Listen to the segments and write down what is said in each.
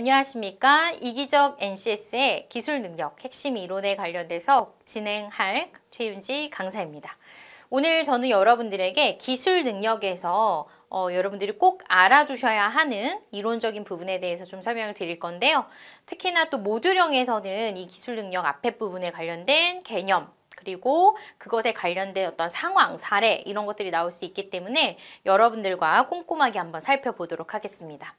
안녕하십니까. 이기적 NCS의 기술능력 핵심 이론에 관련돼서 진행할 최윤지 강사입니다. 오늘 저는 여러분들에게 기술능력에서 여러분들이 꼭 알아두셔야 하는 이론적인 부분에 대해서 좀 설명을 드릴 건데요. 특히나 또 모듈형에서는 이 기술능력 앞에 부분에 관련된 개념, 그리고 그것에 관련된 어떤 상황, 사례 이런 것들이 나올 수 있기 때문에 여러분들과 꼼꼼하게 한번 살펴보도록 하겠습니다.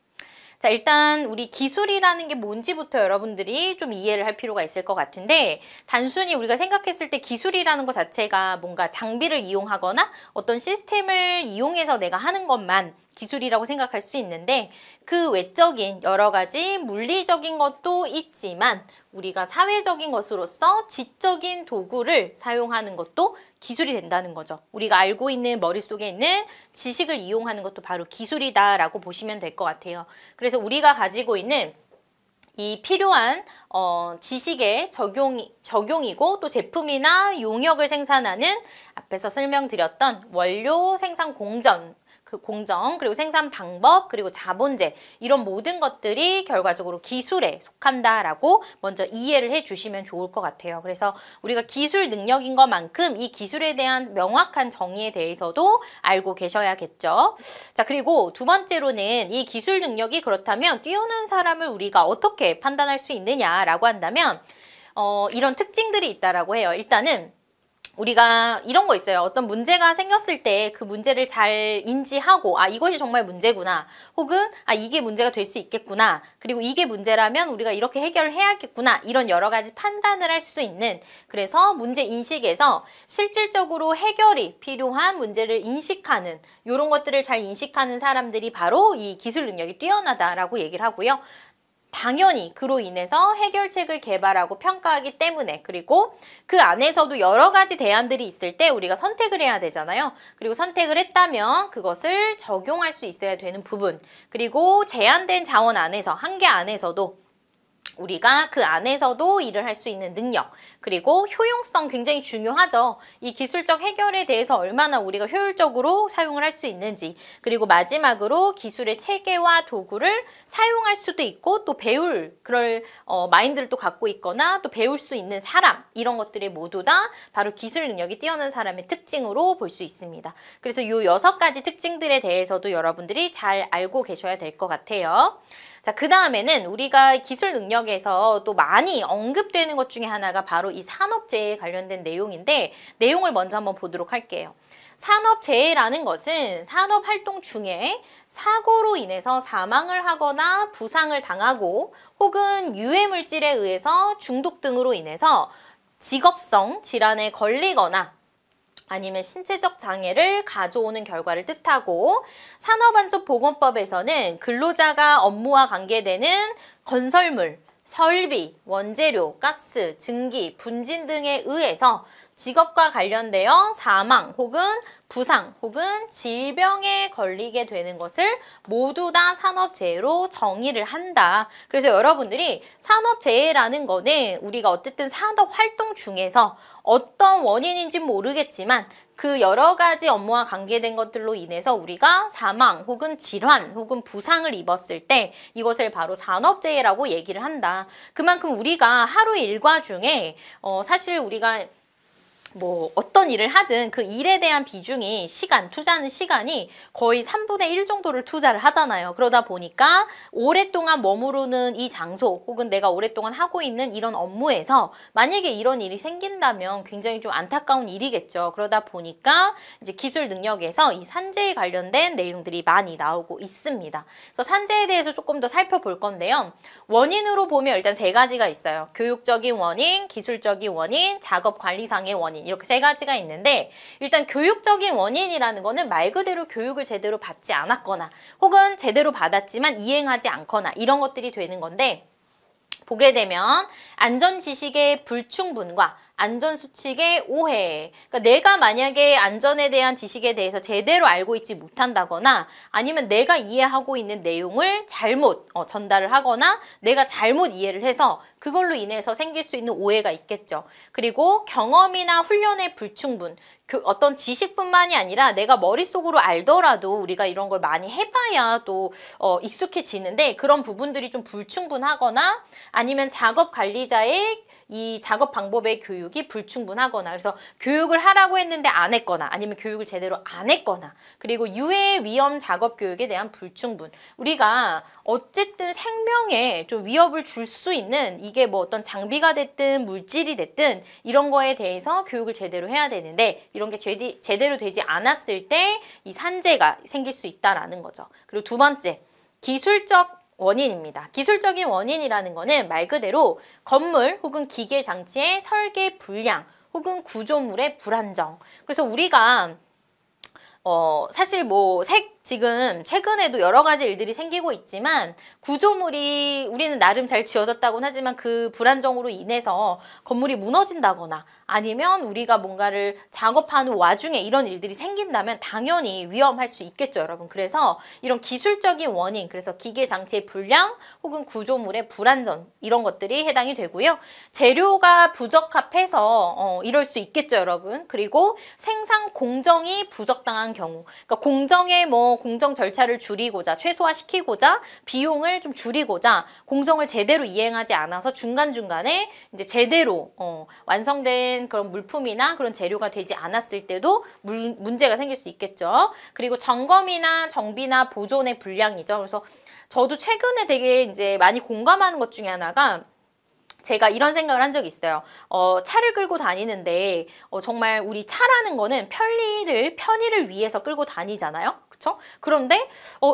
자, 일단 우리 기술이라는 게 뭔지부터 여러분들이 좀 이해를 할 필요가 있을 것 같은데, 단순히 우리가 생각했을 때 기술이라는 것 자체가 뭔가 장비를 이용하거나 어떤 시스템을 이용해서 내가 하는 것만 기술이라고 생각할 수 있는데, 그 외적인 여러 가지 물리적인 것도 있지만 우리가 사회적인 것으로서 지적인 도구를 사용하는 것도 기술이 된다는 거죠. 우리가 알고 있는 머릿속에 있는 지식을 이용하는 것도 바로 기술이다라고 보시면 될 것 같아요. 그래서 우리가 가지고 있는 이 필요한 지식의 적용이고 또 제품이나 용역을 생산하는, 앞에서 설명드렸던 원료 생산 공정, 그리고 생산 방법, 그리고 자본재, 이런 모든 것들이 결과적으로 기술에 속한다라고 먼저 이해를 해주시면 좋을 것 같아요. 그래서 우리가 기술 능력인 것만큼 이 기술에 대한 명확한 정의에 대해서도 알고 계셔야겠죠. 자, 그리고 두 번째로는 이 기술 능력이 그렇다면 뛰어난 사람을 우리가 어떻게 판단할 수 있느냐라고 한다면 이런 특징들이 있다라고 해요. 일단은 우리가 이런 거 있어요. 어떤 문제가 생겼을 때 그 문제를 잘 인지하고, 아, 이것이 정말 문제구나, 혹은 아, 이게 문제가 될 수 있겠구나, 그리고 이게 문제라면 우리가 이렇게 해결해야겠구나, 이런 여러 가지 판단을 할 수 있는, 그래서 문제 인식에서 실질적으로 해결이 필요한 문제를 인식하는, 이런 것들을 잘 인식하는 사람들이 바로 이 기술 능력이 뛰어나다라고 얘기를 하고요. 당연히 그로 인해서 해결책을 개발하고 평가하기 때문에, 그리고 그 안에서도 여러 가지 대안들이 있을 때 우리가 선택을 해야 되잖아요. 그리고 선택을 했다면 그것을 적용할 수 있어야 되는 부분, 그리고 제한된 자원 안에서, 한계 안에서도 우리가 그 안에서도 일을 할 수 있는 능력, 그리고 효용성 굉장히 중요하죠. 이 기술적 해결에 대해서 얼마나 우리가 효율적으로 사용을 할 수 있는지, 그리고 마지막으로 기술의 체계와 도구를 사용할 수도 있고 또 배울 그럴 마인드를 또 갖고 있거나 또 배울 수 있는 사람, 이런 것들이 모두 다 바로 기술 능력이 뛰어난 사람의 특징으로 볼 수 있습니다. 그래서 이 6가지 특징들에 대해서도 여러분들이 잘 알고 계셔야 될 것 같아요. 자, 그 다음에는 우리가 기술 능력에서 또 많이 언급되는 것 중에 하나가 바로 이 산업재해에 관련된 내용인데, 내용을 먼저 한번 보도록 할게요. 산업재해라는 것은 산업활동 중에 사고로 인해서 사망을 하거나 부상을 당하고, 혹은 유해물질에 의해서 중독 등으로 인해서 직업성 질환에 걸리거나 아니면 신체적 장애를 가져오는 결과를 뜻하고, 산업안전보건법에서는 근로자가 업무와 관계되는 건설물, 설비, 원재료, 가스, 증기, 분진 등에 의해서 직업과 관련되어 사망 혹은 부상 혹은 질병에 걸리게 되는 것을 모두 다 산업재해로 정의를 한다. 그래서 여러분들이 산업재해라는 거는 우리가 어쨌든 산업활동 중에서 어떤 원인인지는 모르겠지만 그 여러 가지 업무와 관계된 것들로 인해서 우리가 사망 혹은 질환 혹은 부상을 입었을 때 이것을 바로 산업재해라고 얘기를 한다. 그만큼 우리가 하루 일과 중에 사실 우리가 뭐 어떤 일을 하든 그 일에 대한 비중이, 시간, 투자하는 시간이 거의 3분의 1 정도를 투자를 하잖아요. 그러다 보니까 오랫동안 머무르는 이 장소 혹은 내가 오랫동안 하고 있는 이런 업무에서 만약에 이런 일이 생긴다면 굉장히 좀 안타까운 일이겠죠. 그러다 보니까 이제 기술 능력에서 이 산재에 관련된 내용들이 많이 나오고 있습니다. 그래서 산재에 대해서 조금 더 살펴볼 건데요. 원인으로 보면 일단 3가지가 있어요. 교육적인 원인, 기술적인 원인, 작업관리상의 원인, 이렇게 3가지가 있는데, 일단 교육적인 원인이라는 거는 말 그대로 교육을 제대로 받지 않았거나 혹은 제대로 받았지만 이행하지 않거나 이런 것들이 되는 건데, 보게 되면 안전 지식의 불충분과 안전수칙의 오해. 그러니까 내가 만약에 안전에 대한 지식에 대해서 제대로 알고 있지 못한다거나 아니면 내가 이해하고 있는 내용을 잘못 전달을 하거나 내가 잘못 이해를 해서 그걸로 인해서 생길 수 있는 오해가 있겠죠. 그리고 경험이나 훈련의 불충분. 어떤 지식뿐만이 아니라 내가 머릿속으로 알더라도 우리가 이런 걸 많이 해봐야 또 익숙해지는데 그런 부분들이 좀 불충분하거나 아니면 작업 관리자의 이 작업 방법의 교육이 불충분하거나 그래서 교육을 하라고 했는데 안 했거나 아니면 교육을 제대로 안 했거나 그리고 유해 위험 작업 교육에 대한 불충분 우리가 어쨌든 생명에 좀 위협을 줄 수 있는 이게 뭐 어떤 장비가 됐든 물질이 됐든 이런 거에 대해서 교육을 제대로 해야 되는데 이런 게 제대로 되지 않았을 때 이 산재가 생길 수 있다라는 거죠. 그리고 두 번째 기술적 원인입니다. 기술적인 원인이라는 거는 말 그대로 건물 혹은 기계 장치의 설계 불량 혹은 구조물의 불안정. 그래서 우리가 사실 뭐 지금 최근에도 여러 가지 일들이 생기고 있지만 구조물이 우리는 나름 잘 지어졌다고는 하지만 그 불안정으로 인해서 건물이 무너진다거나 아니면 우리가 뭔가를 작업하는 와중에 이런 일들이 생긴다면 당연히 위험할 수 있겠죠, 여러분. 그래서 이런 기술적인 원인, 그래서 기계 장치의 불량 혹은 구조물의 불안전 이런 것들이 해당이 되고요. 재료가 부적합해서 이럴 수 있겠죠, 여러분. 그리고 생산 공정이 부적당한 경우, 그러니까 공정의 공정 절차를 줄이고자, 최소화시키고자, 비용을 좀 줄이고자 공정을 제대로 이행하지 않아서 중간중간에 이제 제대로 완성된 그런 물품이나 그런 재료가 되지 않았을 때도 문제가 생길 수 있겠죠. 그리고 점검이나 정비나 보존의 불량이죠. 그래서 저도 최근에 되게 이제 많이 공감하는 것 중에 하나가 제가 이런 생각을 한 적이 있어요. 차를 끌고 다니는데 정말 우리 차라는 거는 편의를 위해서 끌고 다니잖아요. 그쵸? 그런데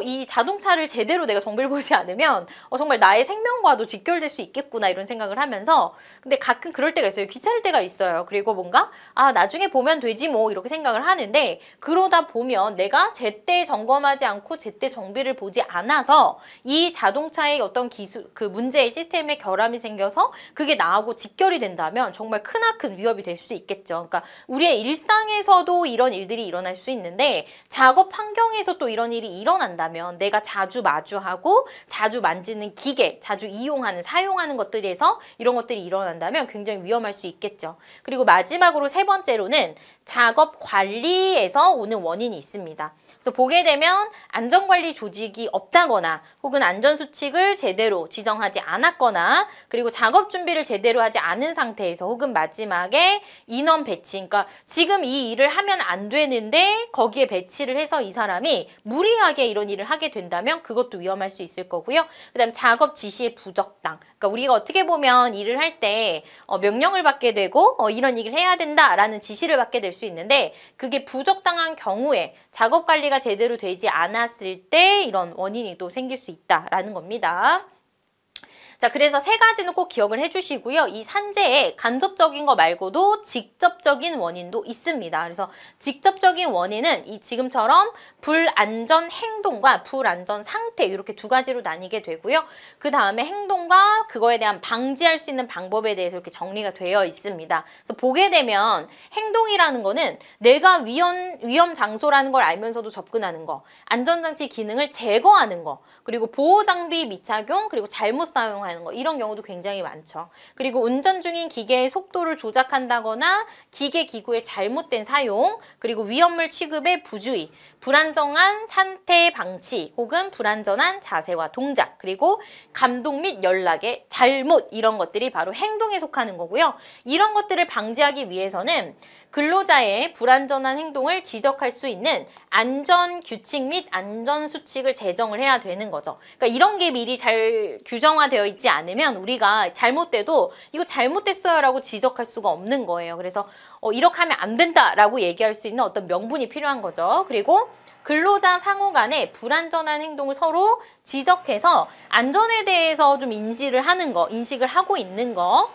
이 자동차를 제대로 내가 정비를 보지 않으면 정말 나의 생명과도 직결될 수 있겠구나 이런 생각을 하면서 근데 가끔 그럴 때가 있어요. 귀찮을 때가 있어요. 그리고 뭔가 나중에 보면 되지 뭐 이렇게 생각을 하는데 그러다 보면 내가 제때 점검하지 않고 제때 정비를 보지 않아서 이 자동차의 어떤 기술 그 문제의 시스템에 결함이 생겨서 그게 나하고 직결이 된다면 정말 크나큰 위협이 될 수 있겠죠. 그러니까 우리의 일상에서도 이런 일들이 일어날 수 있는데 작업 환경에서 또 이런 일이 일어난다면 내가 자주 마주하고 자주 만지는 기계, 자주 이용하는, 사용하는 것들에서 이런 것들이 일어난다면 굉장히 위험할 수 있겠죠. 그리고 마지막으로 세 번째로는 작업 관리에서 오는 원인이 있습니다. 그래서 보게 되면 안전관리 조직이 없다거나 혹은 안전수칙을 제대로 지정하지 않았거나 그리고 작업 준비를 제대로 하지 않은 상태에서 혹은 마지막에 인원 배치, 그러니까 지금 이 일을 하면 안 되는데 거기에 배치를 해서 이 사람이 무리하게 이런 일을 하게 된다면 그것도 위험할 수 있을 거고요. 그 다음 작업 지시의 부적당, 그러니까 우리가 어떻게 보면 일을 할 때 명령을 받게 되고 이런 일을 해야 된다라는 지시를 받게 될 수 있는데 그게 부적당한 경우에 작업 관리가 제대로 되지 않았을 때 이런 원인이 또 생길 수 있다라는 겁니다. 자, 그래서 세 가지는 꼭 기억을 해주시고요. 이 산재에 간접적인 거 말고도 직접적인 원인도 있습니다. 그래서 직접적인 원인은 이 지금처럼 불안전 행동과 불안전 상태 이렇게 두 가지로 나뉘게 되고요. 그 다음에 행동과 그거에 대한 방지할 수 있는 방법에 대해서 이렇게 정리가 되어 있습니다. 그래서 보게 되면 행동이라는 거는 내가 위험 장소라는 걸 알면서도 접근하는 거, 안전장치 기능을 제거하는 거, 그리고 보호장비 미착용, 그리고 잘못 사용 하는 거 이런 경우도 굉장히 많죠. 그리고 운전 중인 기계의 속도를 조작한다거나 기계 기구의 잘못된 사용, 그리고 위험물 취급의 부주의, 불안정한 상태 방치 혹은 불안전한 자세와 동작, 그리고 감독 및 연락의 잘못 이런 것들이 바로 행동에 속하는 거고요. 이런 것들을 방지하기 위해서는 근로자의 불안전한 행동을 지적할 수 있는 안전규칙 및 안전수칙을 제정을 해야 되는 거죠. 그러니까 이런 게 미리 잘 규정화되어 있지 않으면 우리가 잘못돼도 이거 잘못됐어요 라고 지적할 수가 없는 거예요. 그래서 이렇게 하면 안 된다 라고 얘기할 수 있는 어떤 명분이 필요한 거죠. 그리고 근로자 상호 간에 불안전한 행동을 서로 지적해서 안전에 대해서 좀 인식을 하는 거, 인식을 하고 있는 거.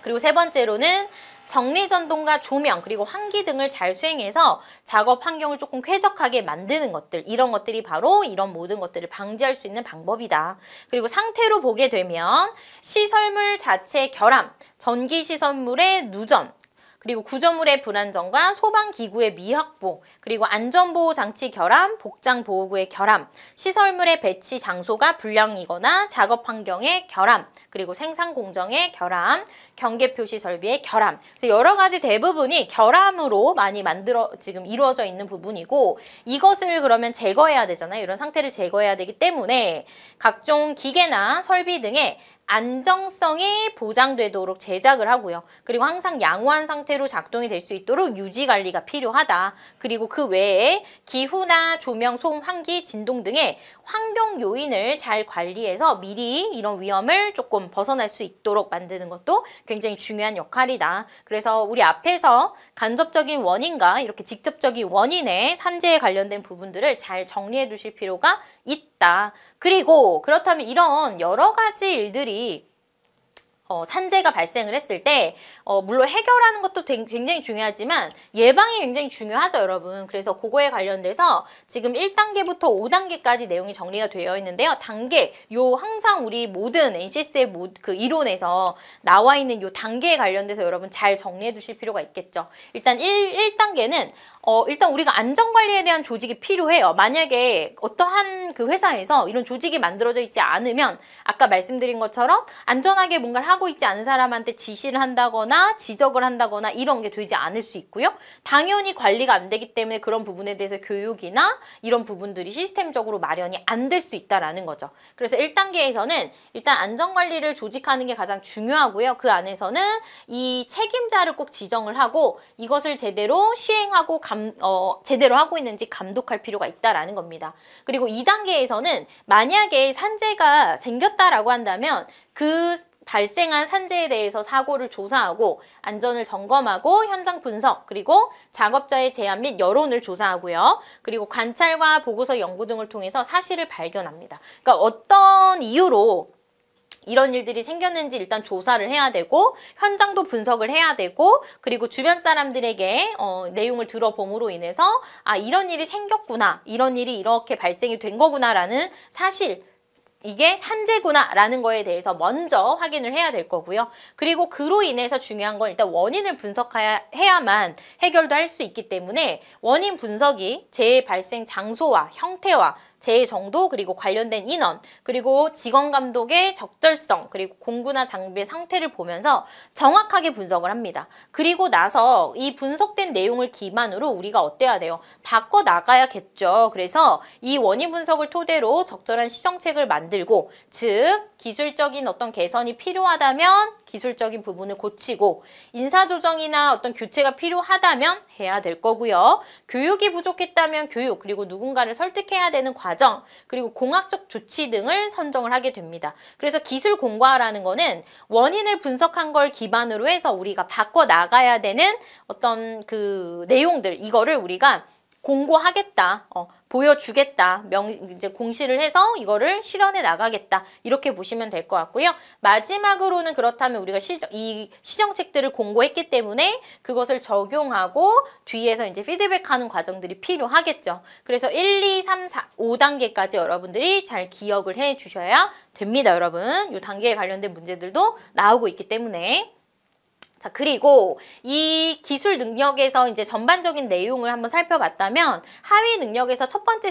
그리고 세 번째로는 정리전동과 조명 그리고 환기 등을 잘 수행해서 작업 환경을 조금 쾌적하게 만드는 것들, 이런 것들이 바로 이런 모든 것들을 방지할 수 있는 방법이다. 그리고 상태로 보게 되면 시설물 자체 결함, 전기시설물의 누전, 그리고 구조물의 불안정과 소방기구의 미확보, 그리고 안전보호장치 결함, 복장보호구의 결함, 시설물의 배치 장소가 불량이거나 작업 환경의 결함, 그리고 생산공정의 결함, 경계표시 설비의 결함. 그래서 여러 가지 대부분이 결함으로 많이 지금 이루어져 있는 부분이고, 이것을 그러면 제거해야 되잖아요. 이런 상태를 제거해야 되기 때문에 각종 기계나 설비 등의 안정성이 보장되도록 제작을 하고요. 그리고 항상 양호한 상태로 작동이 될 수 있도록 유지관리가 필요하다. 그리고 그 외에 기후나 조명, 소음, 환기, 진동 등의 환경 요인을 잘 관리해서 미리 이런 위험을 조금 벗어날 수 있도록 만드는 것도 굉장히 중요한 역할이다. 그래서 우리 앞에서 간접적인 원인과 이렇게 직접적인 원인의 산재에 관련된 부분들을 잘 정리해 두실 필요가 있다. 그리고 그렇다면 이런 여러 가지 일들이 산재가 발생을 했을 때 물론 해결하는 것도 굉장히 중요하지만 예방이 굉장히 중요하죠, 여러분. 그래서 그거에 관련돼서 지금 1단계부터 5단계까지 내용이 정리가 되어 있는데요. 단계, 요 항상 우리 모든 NCS의 그 이론에서 나와 있는 요 단계에 관련돼서 여러분 잘 정리해 두실 필요가 있겠죠. 일단 1단계는 일단 우리가 안전관리에 대한 조직이 필요해요. 만약에 어떠한 그 회사에서 이런 조직이 만들어져 있지 않으면 아까 말씀드린 것처럼 안전하게 뭔가를 하고 있지 않은 사람한테 지시를 한다거나 지적을 한다거나 이런 게 되지 않을 수 있고요. 당연히 관리가 안 되기 때문에 그런 부분에 대해서 교육이나 이런 부분들이 시스템적으로 마련이 안 될 수 있다라는 거죠. 그래서 1단계에서는 일단 안전관리를 조직하는 게 가장 중요하고요. 그 안에서는 이 책임자를 꼭 지정을 하고 이것을 제대로 시행하고 제대로 하고 있는지 감독할 필요가 있다라는 겁니다. 그리고 2단계에서는 만약에 산재가 생겼다라고 한다면 그 발생한 산재에 대해서 사고를 조사하고 안전을 점검하고 현장 분석, 그리고 작업자의 제안 및 여론을 조사하고요. 그리고 관찰과 보고서 연구 등을 통해서 사실을 발견합니다. 그러니까 어떤 이유로 이런 일들이 생겼는지 일단 조사를 해야 되고 현장도 분석을 해야 되고, 그리고 주변 사람들에게 내용을 들어봄으로 인해서 아, 이런 일이 생겼구나, 이런 일이 이렇게 발생이 된 거구나라는 사실, 이게 산재구나라는 거에 대해서 먼저 확인을 해야 될 거고요. 그리고 그로 인해서 중요한 건 일단 원인을 분석해야만 해결도 할 수 있기 때문에 원인 분석이 재해 발생 장소와 형태와 재해 정도, 그리고 관련된 인원, 그리고 직원 감독의 적절성, 그리고 공구나 장비의 상태를 보면서 정확하게 분석을 합니다. 그리고 나서 이 분석된 내용을 기반으로 우리가 어때야 돼요? 바꿔나가야겠죠. 그래서 이 원인 분석을 토대로 적절한 시정책을 만들고, 즉 기술적인 어떤 개선이 필요하다면 기술적인 부분을 고치고, 인사조정이나 어떤 교체가 필요하다면 해야 될 거고요. 교육이 부족했다면 교육, 그리고 누군가를 설득해야 되는 과정, 그리고 공학적 조치 등을 선정을 하게 됩니다. 그래서 기술 공과라는 거는 원인을 분석한 걸 기반으로 해서 우리가 바꿔나가야 되는 어떤 그 내용들, 이거를 우리가 공고하겠다, 보여주겠다, 이제 공시를 해서 이거를 실현해 나가겠다, 이렇게 보시면 될 것 같고요. 마지막으로는 그렇다면 우리가 이 시정책들을 공고했기 때문에 그것을 적용하고 뒤에서 이제 피드백하는 과정들이 필요하겠죠. 그래서 1, 2, 3, 4, 5단계까지 여러분들이 잘 기억을 해 주셔야 됩니다, 여러분. 이 단계에 관련된 문제들도 나오고 있기 때문에. 자, 그리고 이 기술 능력에서 이제 전반적인 내용을 한번 살펴봤다면, 하위 능력에서 첫 번째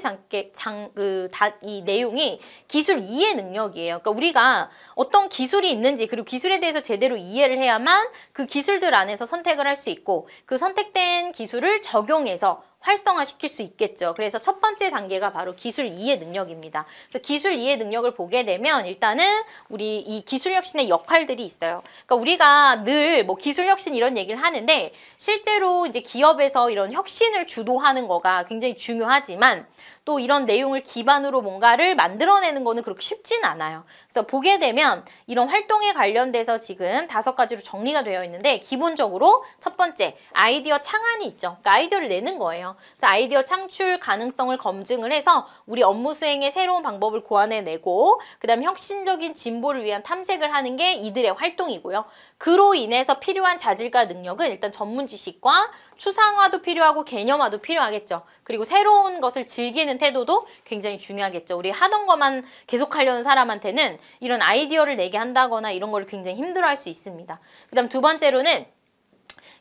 이 내용이 기술 이해 능력이에요. 그러니까 우리가 어떤 기술이 있는지, 그리고 기술에 대해서 제대로 이해를 해야만 그 기술들 안에서 선택을 할 수 있고, 그 선택된 기술을 적용해서 활성화시킬 수 있겠죠. 그래서 첫 번째 단계가 바로 기술 이해 능력입니다. 그래서 기술 이해 능력을 보게 되면 일단은 우리 이 기술혁신의 역할들이 있어요. 그러니까 우리가 늘 뭐 기술혁신 이런 얘기를 하는데, 실제로 이제 기업에서 이런 혁신을 주도하는 거가 굉장히 중요하지만 또 이런 내용을 기반으로 뭔가를 만들어내는 거는 그렇게 쉽진 않아요. 그래서 보게 되면 이런 활동에 관련돼서 지금 5가지로 정리가 되어 있는데, 기본적으로 첫 번째 아이디어 창안이 있죠. 그러니까 아이디어를 내는 거예요. 그래서 아이디어 창출 가능성을 검증을 해서 우리 업무 수행의 새로운 방법을 고안해내고, 그 다음 혁신적인 진보를 위한 탐색을 하는 게 이들의 활동이고요. 그로 인해서 필요한 자질과 능력은 일단 전문 지식과 추상화도 필요하고 개념화도 필요하겠죠. 그리고 새로운 것을 즐기는 태도도 굉장히 중요하겠죠. 우리 하던 것만 계속 하려는 사람한테는 이런 아이디어를 내게 한다거나 이런 걸 굉장히 힘들어할 수 있습니다. 그 다음 두 번째로는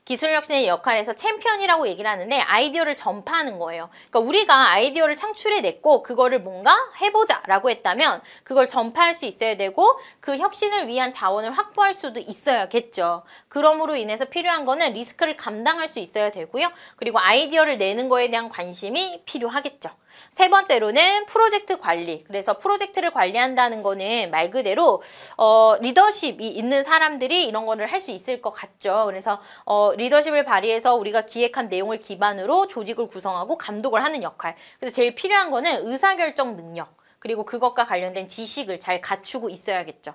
기술혁신의 역할에서 챔피언이라고 얘기를 하는데, 아이디어를 전파하는 거예요. 그러니까 우리가 아이디어를 창출해냈고 그거를 뭔가 해보자 라고 했다면 그걸 전파할 수 있어야 되고, 그 혁신을 위한 자원을 확보할 수도 있어야겠죠. 그러므로 인해서 필요한 거는 리스크를 감당할 수 있어야 되고요. 그리고 아이디어를 내는 거에 대한 관심이 필요하겠죠. 세 번째로는 프로젝트 관리. 그래서 프로젝트를 관리한다는 거는 말 그대로 리더십이 있는 사람들이 이런 거를 할 수 있을 것 같죠. 그래서 리더십을 발휘해서 우리가 기획한 내용을 기반으로 조직을 구성하고 감독을 하는 역할. 그래서 제일 필요한 거는 의사결정 능력, 그리고 그것과 관련된 지식을 잘 갖추고 있어야겠죠.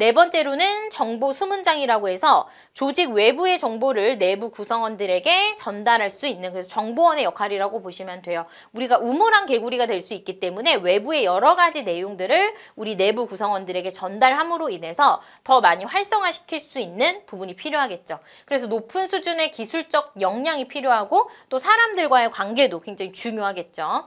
네 번째로는 정보 수문장이라고 해서 조직 외부의 정보를 내부 구성원들에게 전달할 수 있는, 그래서 정보원의 역할이라고 보시면 돼요. 우리가 우물안 개구리가 될 수 있기 때문에 외부의 여러 가지 내용들을 우리 내부 구성원들에게 전달함으로 인해서 더 많이 활성화시킬 수 있는 부분이 필요하겠죠. 그래서 높은 수준의 기술적 역량이 필요하고, 또 사람들과의 관계도 굉장히 중요하겠죠.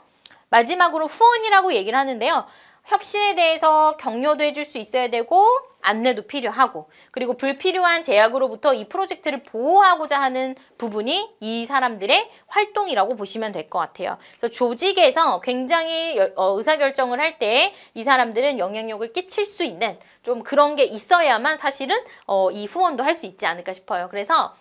마지막으로 후원이라고 얘기를 하는데요. 혁신에 대해서 격려도 해줄 수 있어야 되고, 안내도 필요하고, 그리고 불필요한 제약으로부터 이 프로젝트를 보호하고자 하는 부분이 이 사람들의 활동이라고 보시면 될 것 같아요. 그래서 조직에서 굉장히 의사결정을 할 때 이 사람들은 영향력을 끼칠 수 있는 좀 그런 게 있어야만 사실은 이 후원도 할 수 있지 않을까 싶어요. 그래서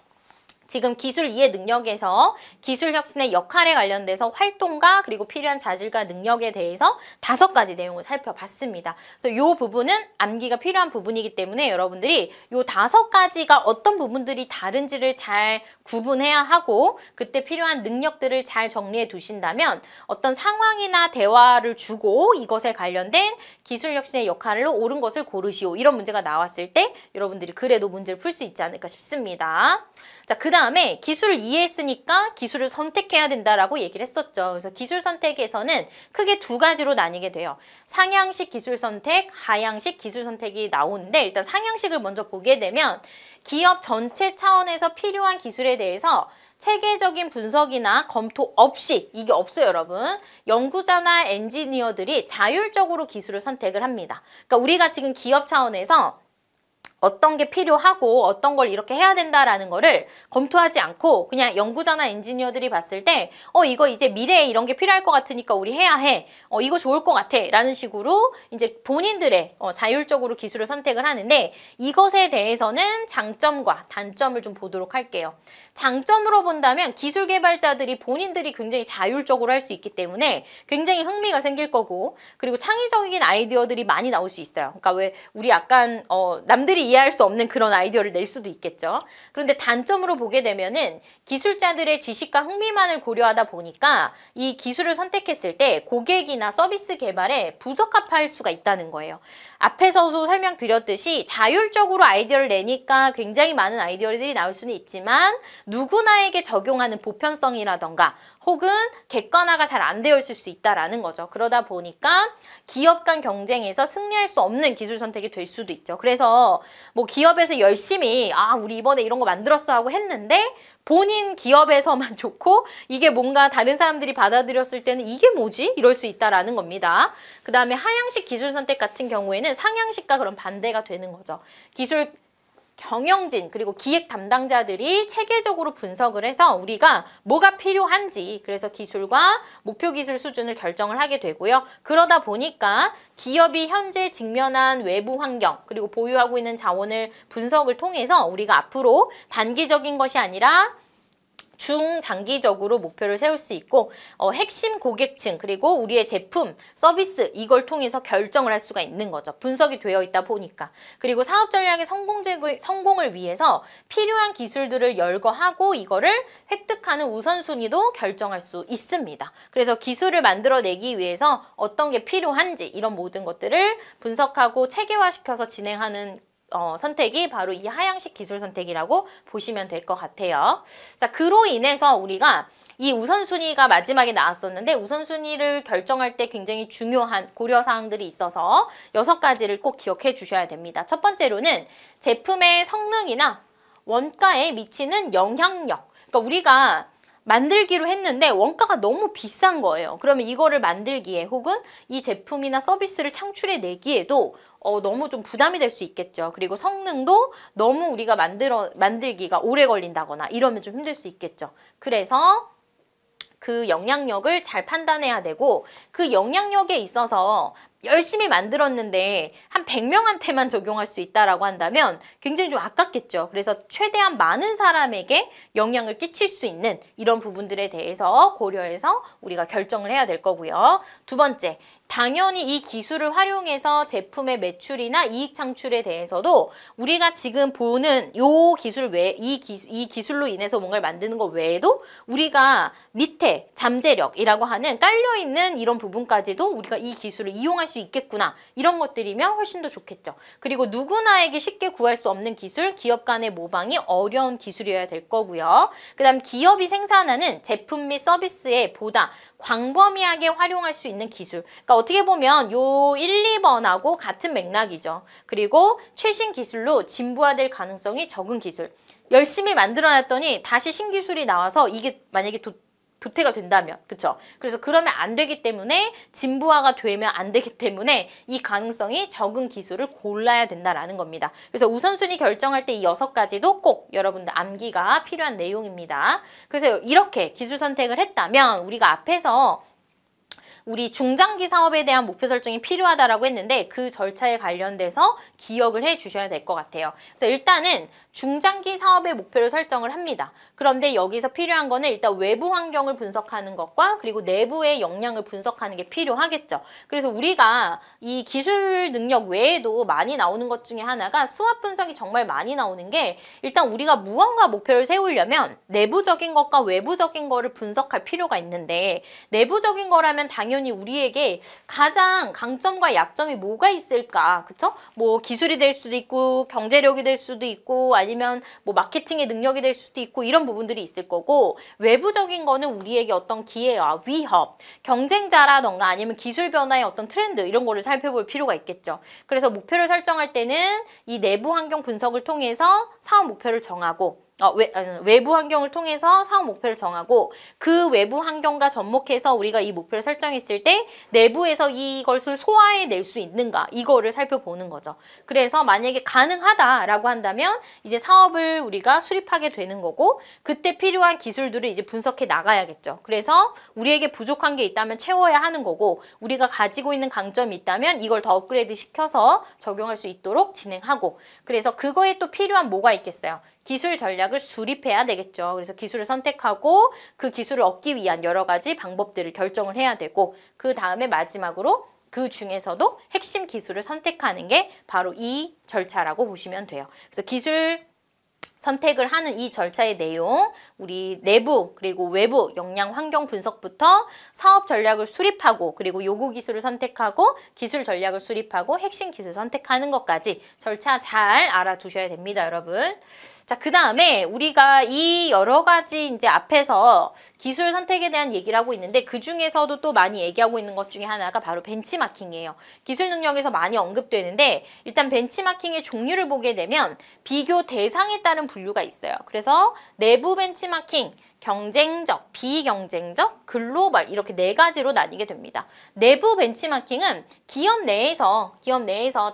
지금 기술 이해 능력에서 기술혁신의 역할에 관련돼서 활동과 그리고 필요한 자질과 능력에 대해서 5가지 내용을 살펴봤습니다. 그래서 이 부분은 암기가 필요한 부분이기 때문에 여러분들이 이 5가지가 어떤 부분들이 다른지를 잘 구분해야 하고, 그때 필요한 능력들을 잘 정리해 두신다면 어떤 상황이나 대화를 주고 이것에 관련된 기술혁신의 역할로 옳은 것을 고르시오, 이런 문제가 나왔을 때 여러분들이 그래도 문제를 풀 수 있지 않을까 싶습니다. 자, 그 다음에 기술을 이해했으니까 기술을 선택해야 된다라고 얘기를 했었죠. 그래서 기술 선택에서는 크게 2가지로 나뉘게 돼요. 상향식 기술 선택, 하향식 기술 선택이 나오는데, 일단 상향식을 먼저 보게 되면 기업 전체 차원에서 필요한 기술에 대해서 체계적인 분석이나 검토 없이, 이게 없어요 여러분, 연구자나 엔지니어들이 자율적으로 기술을 선택을 합니다. 그러니까 우리가 지금 기업 차원에서 어떤 게 필요하고 어떤 걸 이렇게 해야 된다라는 거를 검토하지 않고 그냥 연구자나 엔지니어들이 봤을 때 이거 이제 미래에 이런 게 필요할 것 같으니까 우리 해야 해, 이거 좋을 것 같아 라는 식으로 이제 본인들의 자율적으로 기술을 선택을 하는데, 이것에 대해서는 장점과 단점을 좀 보도록 할게요. 장점으로 본다면 기술 개발자들이 본인들이 굉장히 자율적으로 할 수 있기 때문에 굉장히 흥미가 생길 거고, 그리고 창의적인 아이디어들이 많이 나올 수 있어요. 그러니까 왜 우리 약간 남들이 이해할 수 없는 그런 아이디어를 낼 수도 있겠죠. 그런데 단점으로 보게 되면은 기술자들의 지식과 흥미만을 고려하다 보니까 이 기술을 선택했을 때 고객이나 서비스 개발에 부적합할 수가 있다는 거예요. 앞에서도 설명드렸듯이 자율적으로 아이디어를 내니까 굉장히 많은 아이디어들이 나올 수는 있지만, 누구나에게 적용하는 보편성이라던가 혹은 객관화가 잘 안 되어 있을 수 있다라는 거죠. 그러다 보니까 기업 간 경쟁에서 승리할 수 없는 기술 선택이 될 수도 있죠. 그래서 뭐 기업에서 열심히 우리 이번에 이런 거 만들었어 하고 했는데 본인 기업에서만 좋고, 이게 뭔가 다른 사람들이 받아들였을 때는 이게 뭐지? 이럴 수 있다라는 겁니다. 그 다음에 하향식 기술 선택 같은 경우에는 상향식과 그런 반대가 되는 거죠. 기술 경영진 그리고 기획 담당자들이 체계적으로 분석을 해서 우리가 뭐가 필요한지, 그래서 기술과 목표 기술 수준을 결정을 하게 되고요. 그러다 보니까 기업이 현재 직면한 외부 환경 그리고 보유하고 있는 자원을 분석을 통해서 우리가 앞으로 단기적인 것이 아니라 중장기적으로 목표를 세울 수 있고 핵심 고객층 그리고 우리의 제품, 서비스 이걸 통해서 결정을 할 수가 있는 거죠. 분석이 되어 있다 보니까. 그리고 사업 전략의 성공을 위해서 필요한 기술들을 열거하고 이거를 획득하는 우선순위도 결정할 수 있습니다. 그래서 기술을 만들어내기 위해서 어떤 게 필요한지 이런 모든 것들을 분석하고 체계화시켜서 진행하는 선택이 바로 이 하향식 기술 선택이라고 보시면 될 것 같아요. 자, 그로 인해서 우리가 이 우선순위가 마지막에 나왔었는데 우선순위를 결정할 때 굉장히 중요한 고려사항들이 있어서 6가지를 꼭 기억해 주셔야 됩니다. 첫 번째로는 제품의 성능이나 원가에 미치는 영향력. 그러니까 우리가 만들기로 했는데 원가가 너무 비싼 거예요. 그러면 이거를 만들기에 혹은 이 제품이나 서비스를 창출해 내기에도 너무 좀 부담이 될 수 있겠죠. 그리고 성능도 너무 우리가 만들기가 오래 걸린다거나 이러면 좀 힘들 수 있겠죠. 그래서 그 영향력을 잘 판단해야 되고 그 영향력에 있어서 열심히 만들었는데 한 100명한테만 적용할 수 있다라고 한다면 굉장히 좀 아깝겠죠. 그래서 최대한 많은 사람에게 영향을 끼칠 수 있는 이런 부분들에 대해서 고려해서 우리가 결정을 해야 될 거고요. 두 번째, 당연히 이 기술을 활용해서 제품의 매출이나 이익 창출에 대해서도 우리가 지금 보는 요 기술 외에 이 기술로 인해서 뭔가를 만드는 것 외에도 우리가 밑에 잠재력이라고 하는 깔려있는 이런 부분까지도 우리가 이 기술을 이용할 수 있겠구나 이런 것들이면 훨씬 더 좋겠죠. 그리고 누구나에게 쉽게 구할 수 없는 기술, 기업 간의 모방이 어려운 기술이어야 될 거고요. 그 다음 기업이 생산하는 제품 및 서비스에 보다 광범위하게 활용할 수 있는 기술. 그러니까 어떻게 보면 요 1, 2번하고 같은 맥락이죠. 그리고 최신 기술로 진부화될 가능성이 적은 기술. 열심히 만들어놨더니 다시 신기술이 나와서 이게 만약에 도태가 된다면, 그쵸? 그래서 그러면 안 되기 때문에 진부화가 되면 안 되기 때문에 이 가능성이 적은 기술을 골라야 된다라는 겁니다. 그래서 우선순위 결정할 때 이 6가지도 꼭 여러분들 암기가 필요한 내용입니다. 그래서 이렇게 기술 선택을 했다면 우리가 앞에서 우리 중장기 사업에 대한 목표 설정이 필요하다라고 했는데 그 절차에 관련돼서 기억을 해 주셔야 될 것 같아요. 그래서 일단은 중장기 사업의 목표를 설정을 합니다. 그런데 여기서 필요한 거는 일단 외부 환경을 분석하는 것과 그리고 내부의 역량을 분석하는 게 필요하겠죠. 그래서 우리가 이 기술 능력 외에도 많이 나오는 것 중에 하나가 수학 분석이 정말 많이 나오는 게 일단 우리가 무언가 목표를 세우려면 내부적인 것과 외부적인 거를 분석할 필요가 있는데 내부적인 거라면 당연히 우리에게 가장 강점과 약점이 뭐가 있을까, 그쵸? 뭐 기술이 될 수도 있고 경제력이 될 수도 있고 아니면 뭐 마케팅의 능력이 될 수도 있고 이런 부분들이 있을 거고 외부적인 거는 우리에게 어떤 기회와 위협, 경쟁자라던가 아니면 기술 변화의 어떤 트렌드 이런 거를 살펴볼 필요가 있겠죠. 그래서 목표를 설정할 때는 이 내부 환경 분석을 통해서 사업 목표를 정하고 외부 환경을 통해서 사업 목표를 정하고 그 외부 환경과 접목해서 우리가 이 목표를 설정했을 때 내부에서 이것을 소화해낼 수 있는가 이거를 살펴보는 거죠. 그래서 만약에 가능하다라고 한다면 이제 사업을 우리가 수립하게 되는 거고 그때 필요한 기술들을 이제 분석해 나가야겠죠. 그래서 우리에게 부족한 게 있다면 채워야 하는 거고 우리가 가지고 있는 강점이 있다면 이걸 더 업그레이드 시켜서 적용할 수 있도록 진행하고 그래서 그거에 또 필요한 뭐가 있겠어요? 기술 전략을 수립해야 되겠죠. 그래서 기술을 선택하고 그 기술을 얻기 위한 여러 가지 방법들을 결정을 해야 되고 그 다음에 마지막으로 그 중에서도 핵심 기술을 선택하는 게 바로 이 절차라고 보시면 돼요. 그래서 기술 선택을 하는 이 절차의 내용, 우리 내부 그리고 외부 역량 환경 분석부터 사업 전략을 수립하고 그리고 요구 기술을 선택하고 기술 전략을 수립하고 핵심 기술 선택하는 것까지 절차 잘 알아두셔야 됩니다, 여러분. 자, 그 다음에 우리가 이 여러 가지 이제 앞에서 기술 선택에 대한 얘기를 하고 있는데 그 중에서도 또 많이 얘기하고 있는 것 중에 하나가 바로 벤치마킹이에요. 기술 능력에서 많이 언급되는데 일단 벤치마킹의 종류를 보게 되면 비교 대상에 따른 분류가 있어요. 그래서 내부 벤치마킹, 경쟁적, 비경쟁적, 글로벌 이렇게 4가지로 나뉘게 됩니다. 내부 벤치마킹은 기업 내에서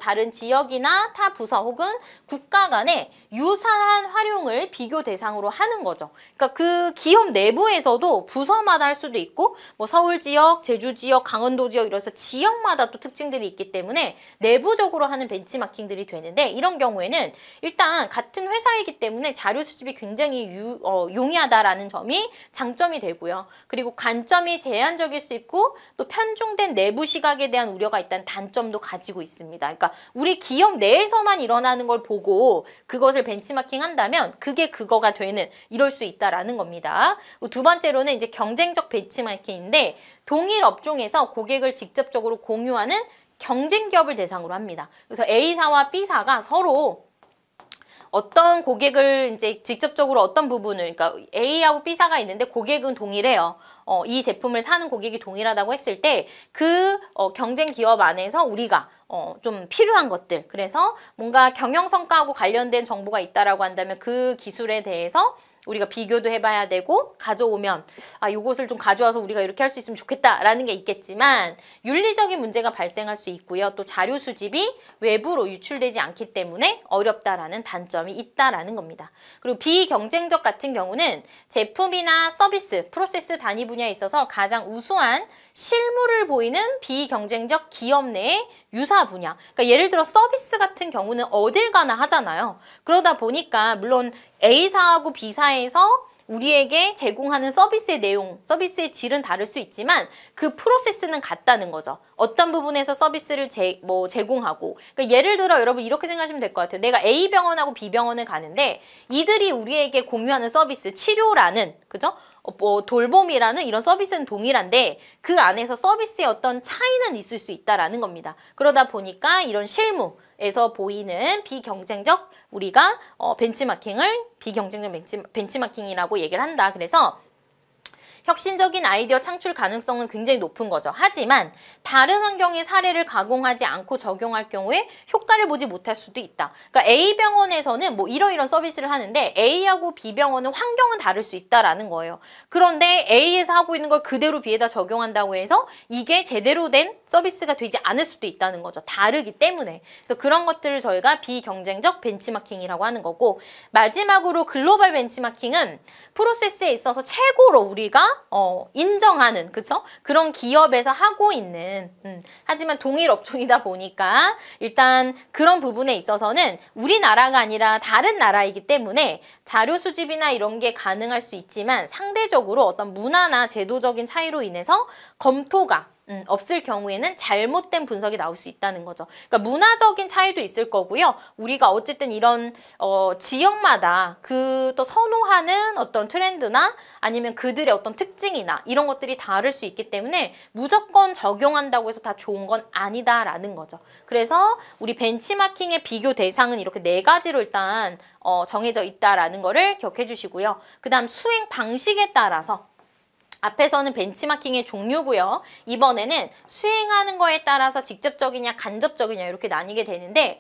다른 지역이나 타 부서 혹은 국가 간의 유사한 활용을 비교 대상으로 하는 거죠. 그러니까 그 기업 내부에서도 부서마다 할 수도 있고 뭐 서울 지역, 제주 지역, 강원도 지역 이래서 지역마다 또 특징들이 있기 때문에 내부적으로 하는 벤치마킹들이 되는데 이런 경우에는 일단 같은 회사이기 때문에 자료 수집이 굉장히 용이하다라는 점 점이 장점이 되고요. 그리고 관점이 제한적일 수 있고 또 편중된 내부 시각에 대한 우려가 일단 단점도 가지고 있습니다. 그러니까 우리 기업 내에서만 일어나는 걸 보고 그것을 벤치마킹 한다면 그게 그거가 되는, 이럴 수 있다라는 겁니다. 두 번째로는 이제 경쟁적 벤치마킹인데 동일 업종에서 고객을 직접적으로 공유하는 경쟁 기업을 대상으로 합니다. 그래서 A사와 B사가 서로 어떤 고객을 이제 직접적으로 어떤 부분을, 그러니까 A하고 B사가 있는데 고객은 동일해요. 이 제품을 사는 고객이 동일하다고 했을 때 그 경쟁 기업 안에서 우리가 좀 필요한 것들, 그래서 뭔가 경영 성과하고 관련된 정보가 있다라고 한다면 그 기술에 대해서 우리가 비교도 해봐야 되고 가져오면 아, 요것을 좀 가져와서 우리가 이렇게 할 수 있으면 좋겠다라는 게 있겠지만 윤리적인 문제가 발생할 수 있고요. 또 자료 수집이 외부로 유출되지 않기 때문에 어렵다라는 단점이 있다라는 겁니다. 그리고 비경쟁적 같은 경우는 제품이나 서비스, 프로세스 단위 분야에 있어서 가장 우수한 실물을 보이는 비경쟁적 기업 내의 유사 분야, 그러니까 예를 들어 서비스 같은 경우는 어딜 가나 하잖아요. 그러다 보니까 물론 A사하고 B사에서 우리에게 제공하는 서비스의 내용, 서비스의 질은 다를 수 있지만 그 프로세스는 같다는 거죠. 어떤 부분에서 서비스를 제공하고, 그러니까 예를 들어 여러분 이렇게 생각하시면 될 것 같아요. 내가 A 병원하고 B 병원을 가는데 이들이 우리에게 공유하는 서비스, 치료라는, 그죠? 돌봄이라는 이런 서비스는 동일한데 그 안에서 서비스의 어떤 차이는 있을 수 있다라는 겁니다. 그러다 보니까 이런 실무에서 보이는 비경쟁적, 우리가 벤치마킹을 비경쟁적 벤치마킹이라고 얘기를 한다. 그래서 혁신적인 아이디어 창출 가능성은 굉장히 높은 거죠. 하지만 다른 환경의 사례를 가공하지 않고 적용할 경우에 효과를 보지 못할 수도 있다. 그러니까 A 병원에서는 뭐 이런 서비스를 하는데 A하고 B 병원은 환경은 다를 수 있다라는 거예요. 그런데 A에서 하고 있는 걸 그대로 B에다 적용한다고 해서 이게 제대로 된 서비스가 되지 않을 수도 있다는 거죠. 다르기 때문에. 그래서 그런 것들을 저희가 비경쟁적 벤치마킹이라고 하는 거고, 마지막으로 글로벌 벤치마킹은 프로세스에 있어서 최고로 우리가 인정하는, 그쵸? 그런 기업에서 하고 있는, 하지만 동일 업종이다 보니까 일단 그런 부분에 있어서는 우리나라가 아니라 다른 나라이기 때문에 자료 수집이나 이런 게 가능할 수 있지만 상대적으로 어떤 문화나 제도적인 차이로 인해서 검토가 없을 경우에는 잘못된 분석이 나올 수 있다는 거죠. 그러니까 문화적인 차이도 있을 거고요. 우리가 어쨌든 이런 지역마다 그 또 선호하는 어떤 트렌드나 아니면 그들의 어떤 특징이나 이런 것들이 다를 수 있기 때문에 무조건 적용한다고 해서 다 좋은 건 아니다라는 거죠. 그래서 우리 벤치마킹의 비교 대상은 이렇게 4가지로 일단 정해져 있다라는 거를 기억해 주시고요. 그 다음 수행 방식에 따라서, 앞에서는 벤치마킹의 종류고요. 이번에는 수행하는 거에 따라서 직접적이냐 간접적이냐 이렇게 나뉘게 되는데,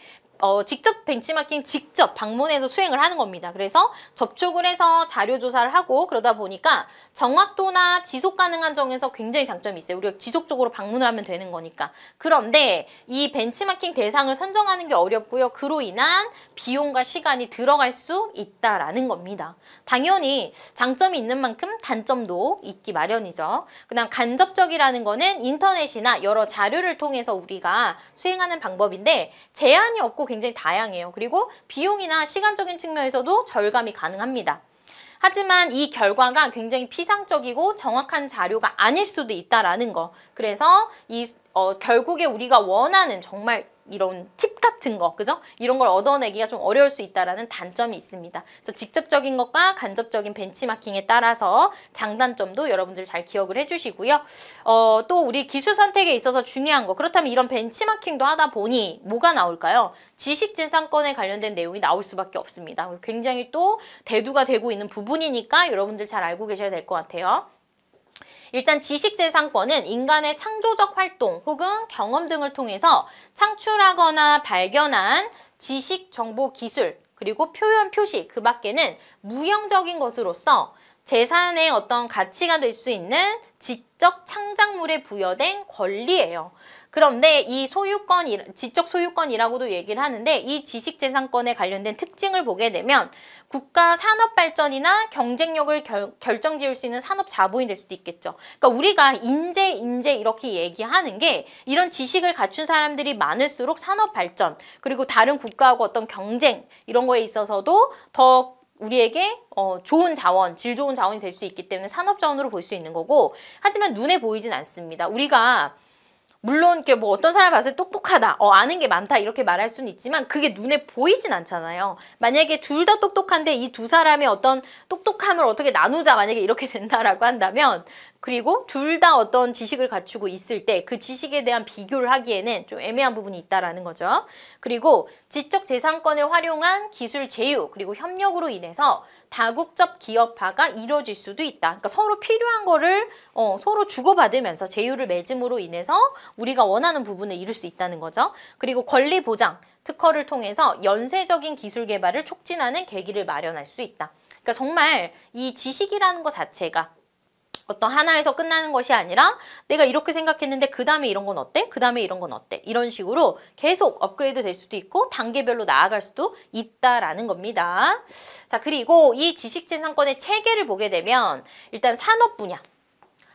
직접 벤치마킹 직접 방문해서 수행을 하는 겁니다. 그래서 접촉을 해서 자료 조사를 하고, 그러다 보니까 정확도나 지속 가능한 점에서 굉장히 장점이 있어요. 우리가 지속적으로 방문을 하면 되는 거니까. 그런데 이 벤치마킹 대상을 선정하는 게 어렵고요. 그로 인한 비용과 시간이 들어갈 수 있다라는 겁니다. 당연히 장점이 있는 만큼 단점도 있기 마련이죠. 그다음 간접적이라는 거는 인터넷이나 여러 자료를 통해서 우리가 수행하는 방법인데 제한이 없고 굉장히 다양해요. 그리고 비용이나 시간적인 측면에서도 절감이 가능합니다. 하지만 이 결과가 굉장히 피상적이고 정확한 자료가 아닐 수도 있다라는 거. 그래서 이 결국에 우리가 원하는 정말 이런 팁 같은 거, 그죠? 이런 걸 얻어내기가 좀 어려울 수 있다라는 단점이 있습니다. 그래서 직접적인 것과 간접적인 벤치마킹에 따라서 장단점도 여러분들 잘 기억을 해주시고요. 또 우리 기술 선택에 있어서 중요한 거, 그렇다면 이런 벤치마킹도 하다 보니 뭐가 나올까요? 지식재산권에 관련된 내용이 나올 수밖에 없습니다. 그래서 굉장히 또 대두가 되고 있는 부분이니까 여러분들 잘 알고 계셔야 될 것 같아요. 일단 지식재산권은 인간의 창조적 활동 혹은 경험 등을 통해서 창출하거나 발견한 지식, 정보, 기술, 그리고 표현, 표시, 그 밖에는 무형적인 것으로서 재산의 어떤 가치가 될 수 있는 지적 창작물에 부여된 권리예요. 그런데 이 소유권, 지적 소유권이라고도 얘기를 하는데, 이 지식재산권에 관련된 특징을 보게 되면 국가 산업 발전이나 경쟁력을 결정지을 수 있는 산업 자본이 될 수도 있겠죠. 그러니까 우리가 인재 이렇게 얘기하는 게 이런 지식을 갖춘 사람들이 많을수록 산업 발전, 그리고 다른 국가하고 어떤 경쟁 이런 거에 있어서도 더 우리에게 좋은 자원, 질 좋은 자원이 될 수 있기 때문에 산업자원으로 볼 수 있는 거고, 하지만 눈에 보이진 않습니다. 우리가 물론 이렇게 뭐 어떤 사람 봤을 때 똑똑하다, 아는 게 많다 이렇게 말할 수는 있지만 그게 눈에 보이진 않잖아요. 만약에 둘 다 똑똑한데 이 두 사람의 어떤 똑똑함을 어떻게 나누자 만약에 이렇게 된다라고 한다면, 그리고 둘 다 어떤 지식을 갖추고 있을 때 그 지식에 대한 비교를 하기에는 좀 애매한 부분이 있다라는 거죠. 그리고 지적 재산권을 활용한 기술 제휴 그리고 협력으로 인해서 다국적 기업화가 이뤄질 수도 있다. 그러니까 서로 필요한 거를 서로 주고받으면서 제휴를 맺음으로 인해서 우리가 원하는 부분을 이룰 수 있다는 거죠. 그리고 권리 보장, 특허를 통해서 연쇄적인 기술 개발을 촉진하는 계기를 마련할 수 있다. 그러니까 정말 이 지식이라는 것 자체가 어떤 하나에서 끝나는 것이 아니라 내가 이렇게 생각했는데 그 다음에 이런 건 어때? 그 다음에 이런 건 어때? 이런 식으로 계속 업그레이드 될 수도 있고 단계별로 나아갈 수도 있다라는 겁니다. 자, 그리고 이 지식재산권의 체계를 보게 되면 일단 산업 분야.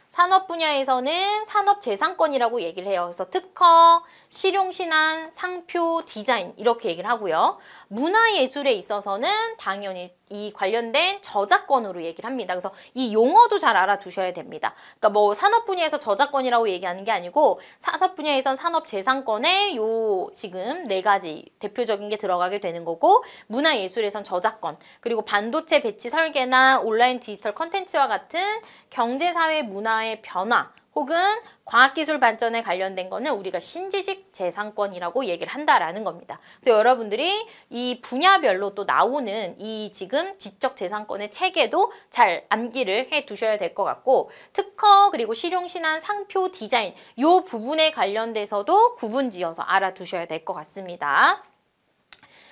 산업 분야에서는 산업재산권이라고 얘기를 해요. 그래서 특허, 실용신안, 상표, 디자인 이렇게 얘기를 하고요. 문화예술에 있어서는 당연히 이 관련된 저작권으로 얘기를 합니다. 그래서 이 용어도 잘 알아두셔야 됩니다. 그러니까 뭐 산업 분야에서 저작권이라고 얘기하는 게 아니고 산업 분야에선 산업재산권에 요 지금 네 가지 대표적인 게 들어가게 되는 거고, 문화예술에선 저작권, 그리고 반도체 배치 설계나 온라인 디지털 컨텐츠와 같은 경제사회 문화의 변화 혹은 과학기술 발전에 관련된 거는 우리가 신지식 재산권이라고 얘기를 한다라는 겁니다. 그래서 여러분들이 이 분야별로 또 나오는 이 지금 지적 재산권의 체계도 잘 암기를 해 두셔야 될 것 같고, 특허 그리고 실용신안, 상표, 디자인 요 부분에 관련돼서도 구분지어서 알아두셔야 될 것 같습니다.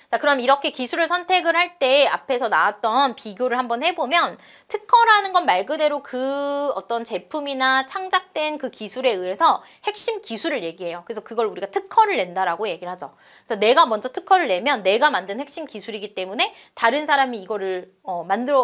자, 그럼 이렇게 기술을 선택을 할 때 앞에서 나왔던 비교를 한번 해보면, 특허라는 건 말 그대로 그 어떤 제품이나 창작된 그 기술에 의해서 핵심 기술을 얘기해요. 그래서 그걸 우리가 특허를 낸다라고 얘기를 하죠. 그래서 내가 먼저 특허를 내면 내가 만든 핵심 기술이기 때문에 다른 사람이 이거를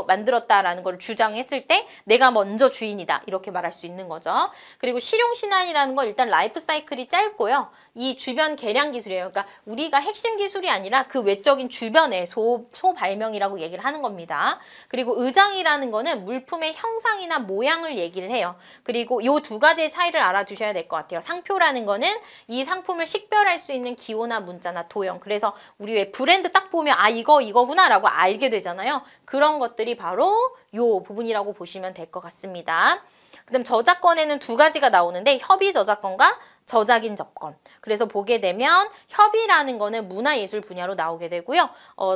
만들었다라는 걸 주장했을 때 내가 먼저 주인이다 이렇게 말할 수 있는 거죠. 그리고 실용신안이라는 건 일단 라이프 사이클이 짧고요. 이 주변 개량 기술이에요. 그러니까 우리가 핵심 기술이 아니라 그 외 적인 주변의 소발명이라고 얘기를 하는 겁니다. 그리고 의장이라는 거는 물품의 형상이나 모양을 얘기를 해요. 그리고 이 두 가지의 차이를 알아두셔야 될 것 같아요. 상표라는 거는 이 상품을 식별할 수 있는 기호나 문자나 도형, 그래서 우리 왜 브랜드 딱 보면 아 이거구나 라고 알게 되잖아요. 그런 것들이 바로 이 부분이라고 보시면 될 것 같습니다. 그다음 저작권에는 두 가지가 나오는데 협의 저작권과 저작인 접권. 그래서 보게 되면 협의라는 거는 문화예술 분야로 나오게 되고요.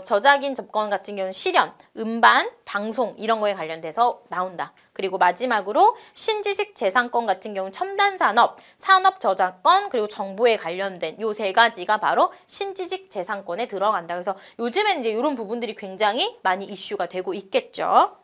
저작인 접권 같은 경우는 실현, 음반, 방송 이런 거에 관련돼서 나온다. 그리고 마지막으로 신지식 재산권 같은 경우 첨단산업, 산업저작권 그리고 정보에 관련된 요 세 가지가 바로 신지식 재산권에 들어간다. 그래서 요즘엔 이제 이런 부분들이 굉장히 많이 이슈가 되고 있겠죠.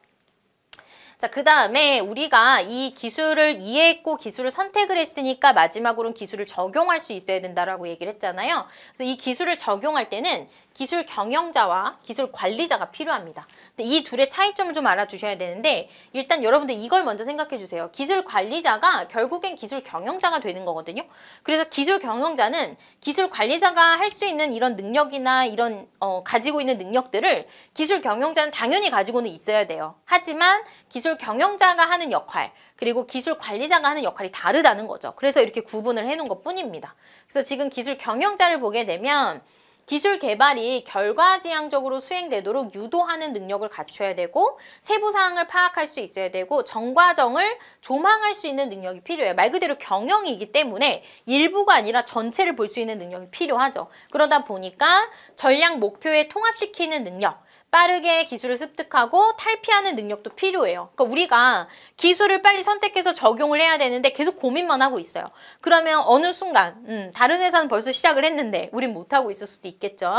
자, 그 다음에 우리가 이 기술을 이해했고 기술을 선택을 했으니까 마지막으로는 기술을 적용할 수 있어야 된다라고 얘기를 했잖아요. 그래서 이 기술을 적용할 때는 기술 경영자와 기술 관리자가 필요합니다. 근데 이 둘의 차이점을 좀 알아두셔야 되는데, 일단 여러분들 이걸 먼저 생각해 주세요. 기술 관리자가 결국엔 기술 경영자가 되는 거거든요. 그래서 기술 경영자는 기술 관리자가 할 수 있는 이런 능력이나 이런 가지고 있는 능력들을 기술 경영자는 당연히 가지고는 있어야 돼요. 하지만 기술 경영자가 하는 역할 그리고 기술 관리자가 하는 역할이 다르다는 거죠. 그래서 이렇게 구분을 해놓은 것뿐입니다. 그래서 지금 기술 경영자를 보게 되면 기술 개발이 결과지향적으로 수행되도록 유도하는 능력을 갖춰야 되고, 세부사항을 파악할 수 있어야 되고, 정과정을 조망할 수 있는 능력이 필요해요. 말 그대로 경영이기 때문에 일부가 아니라 전체를 볼 수 있는 능력이 필요하죠. 그러다 보니까 전략 목표에 통합시키는 능력, 빠르게 기술을 습득하고 탈피하는 능력도 필요해요. 그러니까 우리가 기술을 빨리 선택해서 적용을 해야 되는데 계속 고민만 하고 있어요. 그러면 어느 순간 다른 회사는 벌써 시작을 했는데 우린 못하고 있을 수도 있겠죠.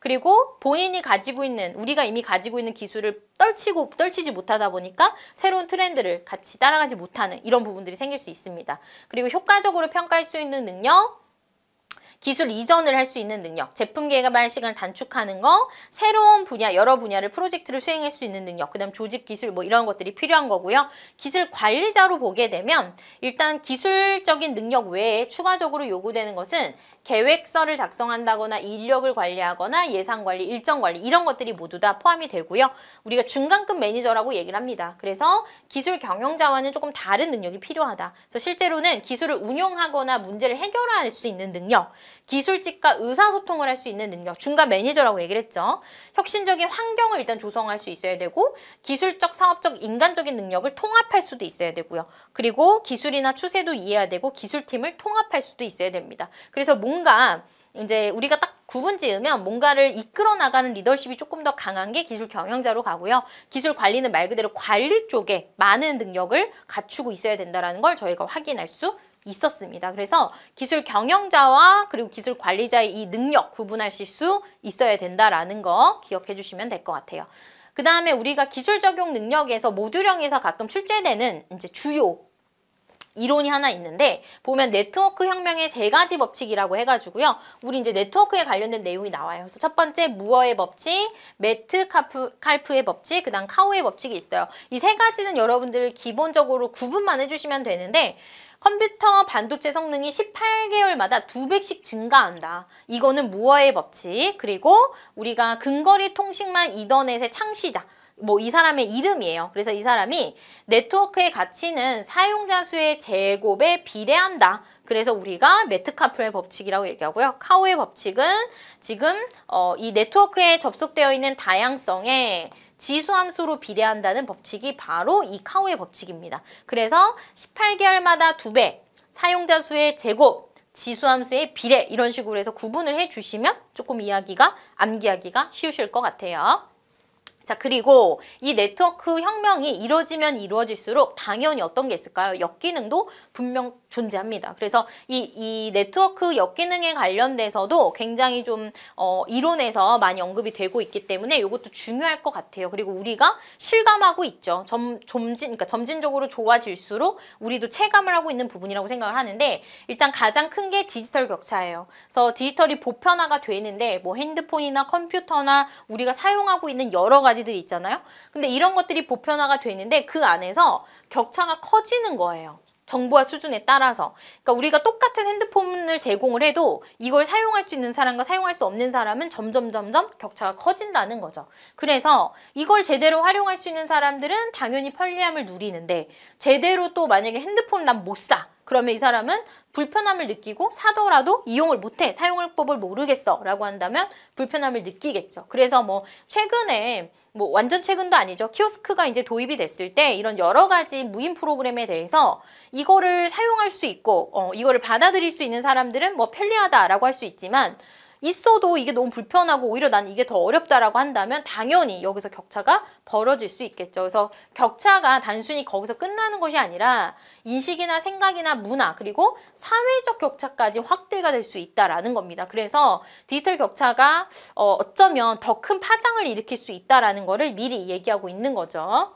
그리고 본인이 가지고 있는, 우리가 이미 가지고 있는 기술을 떨치지 못하다 보니까 새로운 트렌드를 같이 따라가지 못하는 이런 부분들이 생길 수 있습니다. 그리고 효과적으로 평가할 수 있는 능력, 기술 이전을 할 수 있는 능력, 제품 개발 시간을 단축하는 거, 새로운 분야, 여러 분야를 프로젝트를 수행할 수 있는 능력, 그 다음 조직 기술 뭐 이런 것들이 필요한 거고요. 기술 관리자로 보게 되면 일단 기술적인 능력 외에 추가적으로 요구되는 것은 계획서를 작성한다거나 인력을 관리하거나 예산 관리, 일정 관리 이런 것들이 모두 다 포함이 되고요. 우리가 중간급 매니저라고 얘기를 합니다. 그래서 기술 경영자와는 조금 다른 능력이 필요하다. 그래서 실제로는 기술을 운용하거나 문제를 해결할 수 있는 능력, 기술직과 의사소통을 할 수 있는 능력, 중간 매니저라고 얘기를 했죠. 혁신적인 환경을 일단 조성할 수 있어야 되고, 기술적, 사업적, 인간적인 능력을 통합할 수도 있어야 되고요. 그리고 기술이나 추세도 이해해야 되고 기술팀을 통합할 수도 있어야 됩니다. 그래서 뭔가 이제 우리가 딱 구분 지으면 뭔가를 이끌어 나가는 리더십이 조금 더 강한 게 기술 경영자로 가고요. 기술 관리는 말 그대로 관리 쪽에 많은 능력을 갖추고 있어야 된다는 걸 저희가 확인할 수 있었습니다. 그래서 기술 경영자와 그리고 기술 관리자의 이 능력 구분하실 수 있어야 된다라는 거 기억해 주시면 될 것 같아요. 그 다음에 우리가 기술 적용 능력에서 모듈형에서 가끔 출제되는 이제 주요 이론이 하나 있는데, 보면 네트워크 혁명의 3가지 법칙이라고 해가지고요. 우리 이제 네트워크에 관련된 내용이 나와요. 그래서 첫 번째 무어의 법칙, 매트 칼프의 법칙, 그 다음 카우의 법칙이 있어요. 이 3가지는 여러분들 기본적으로 구분만 해주시면 되는데, 컴퓨터 반도체 성능이 18개월마다 2배씩 증가한다. 이거는 무어의 법칙. 그리고 우리가 근거리 통신망 이더넷의 창시자, 뭐 이 사람의 이름이에요. 그래서 이 사람이 네트워크의 가치는 사용자 수의 제곱에 비례한다. 그래서 우리가 매트카프의 법칙이라고 얘기하고요. 카우의 법칙은 지금 이 네트워크에 접속되어 있는 다양성에 지수함수로 비례한다는 법칙이 바로 이 카우의 법칙입니다. 그래서 18개월마다 2배, 사용자 수의 제곱, 지수함수의 비례 이런 식으로 해서 구분을 해주시면 조금 이야기가 암기하기가 쉬우실 것 같아요. 자, 그리고 이 네트워크 혁명이 이루어지면 이루어질수록 당연히 어떤 게 있을까요? 역기능도 분명 존재합니다. 그래서 이 네트워크 역기능에 관련돼서도 굉장히 좀 이론에서 많이 언급이 되고 있기 때문에 이것도 중요할 것 같아요. 그리고 우리가 실감하고 있죠. 점진적으로 좋아질수록 우리도 체감을 하고 있는 부분이라고 생각을 하는데, 일단 가장 큰 게 디지털 격차예요. 그래서 디지털이 보편화가 되는데 뭐 핸드폰이나 컴퓨터나 우리가 사용하고 있는 여러 가지 들이 있잖아요. 근데 이런 것들이 보편화가 되는데 그 안에서 격차가 커지는 거예요. 정보화 수준에 따라서. 그러니까 우리가 똑같은 핸드폰을 제공을 해도 이걸 사용할 수 있는 사람과 사용할 수 없는 사람은 점점 격차가 커진다는 거죠. 그래서 이걸 제대로 활용할 수 있는 사람들은 당연히 편리함을 누리는데, 제대로 또 만약에 핸드폰을 난 못 사, 그러면 이 사람은 불편함을 느끼고 사더라도 이용을 못해, 사용법을 모르겠어 라고 한다면 불편함을 느끼겠죠. 그래서 뭐 최근에, 뭐 완전 최근도 아니죠, 키오스크가 이제 도입이 됐을 때 이런 여러 가지 무인 프로그램에 대해서 이거를 사용할 수 있고 이거를 받아들일 수 있는 사람들은 뭐 편리하다라고 할 수 있지만, 있어도 이게 너무 불편하고 오히려 난 이게 더 어렵다라고 한다면 당연히 여기서 격차가 벌어질 수 있겠죠. 그래서 격차가 단순히 거기서 끝나는 것이 아니라 인식이나 생각이나 문화, 그리고 사회적 격차까지 확대가 될 수 있다라는 겁니다. 그래서 디지털 격차가 어쩌면 더 큰 파장을 일으킬 수 있다라는 거를 미리 얘기하고 있는 거죠.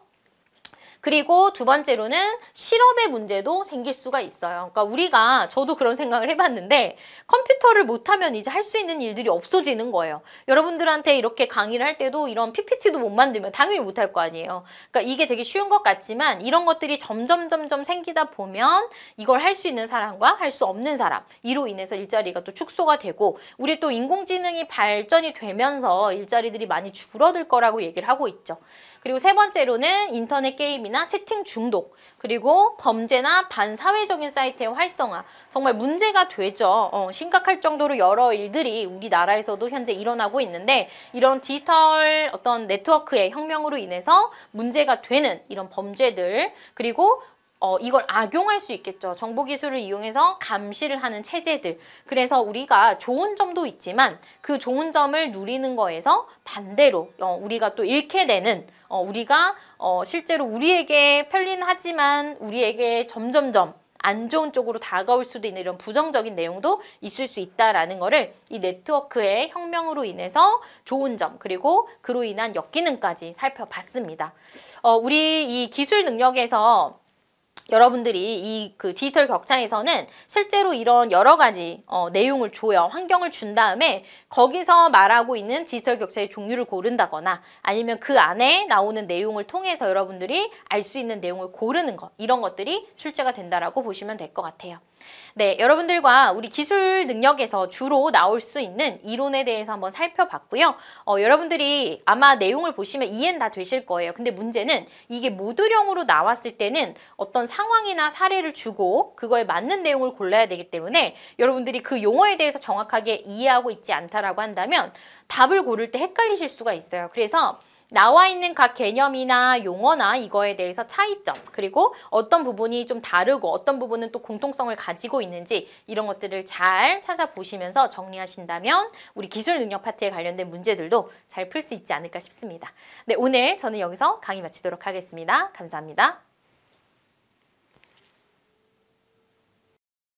그리고 두 번째로는 실업의 문제도 생길 수가 있어요. 그러니까 우리가, 저도 그런 생각을 해봤는데, 컴퓨터를 못하면 이제 할 수 있는 일들이 없어지는 거예요. 여러분들한테 이렇게 강의를 할 때도 이런 PPT도 못 만들면 당연히 못할 거 아니에요. 그러니까 이게 되게 쉬운 것 같지만 이런 것들이 점점 생기다 보면 이걸 할 수 있는 사람과 할 수 없는 사람, 이로 인해서 일자리가 또 축소가 되고, 우리 또 인공지능이 발전이 되면서 일자리들이 많이 줄어들 거라고 얘기를 하고 있죠. 그리고 세 번째로는 인터넷 게임이나 채팅 중독, 그리고 범죄나 반사회적인 사이트의 활성화, 정말 문제가 되죠. 심각할 정도로 여러 일들이 우리나라에서도 현재 일어나고 있는데, 이런 디지털 어떤 네트워크의 혁명으로 인해서 문제가 되는 이런 범죄들, 그리고 이걸 악용할 수 있겠죠. 정보기술을 이용해서 감시를 하는 체제들. 그래서 우리가 좋은 점도 있지만 그 좋은 점을 누리는 거에서 반대로 우리가 또 잃게 되는, 우리가 실제로 우리에게 편리하지만 우리에게 점점점 안 좋은 쪽으로 다가올 수도 있는 이런 부정적인 내용도 있을 수 있다라는 거를 이 네트워크의 혁명으로 인해서 좋은 점, 그리고 그로 인한 역기능까지 살펴봤습니다. 우리 이 기술 능력에서 여러분들이 이 그 디지털 격차에서는 실제로 이런 여러 가지 내용을 줘요. 환경을 준 다음에 거기서 말하고 있는 디지털 격차의 종류를 고른다거나 아니면 그 안에 나오는 내용을 통해서 여러분들이 알 수 있는 내용을 고르는 것, 이런 것들이 출제가 된다라고 보시면 될 것 같아요. 네, 여러분들과 우리 기술 능력에서 주로 나올 수 있는 이론에 대해서 한번 살펴봤고요. 여러분들이 아마 내용을 보시면 이해는 다 되실 거예요. 근데 문제는 이게 모듈형으로 나왔을 때는 어떤 상황이나 사례를 주고 그거에 맞는 내용을 골라야 되기 때문에 여러분들이 그 용어에 대해서 정확하게 이해하고 있지 않다라고 한다면 답을 고를 때 헷갈리실 수가 있어요. 그래서 나와 있는 각 개념이나 용어나 이거에 대해서 차이점, 그리고 어떤 부분이 좀 다르고 어떤 부분은 또 공통성을 가지고 있는지 이런 것들을 잘 찾아보시면서 정리하신다면 우리 기술 능력 파트에 관련된 문제들도 잘 풀 수 있지 않을까 싶습니다. 네, 오늘 저는 여기서 강의 마치도록 하겠습니다. 감사합니다.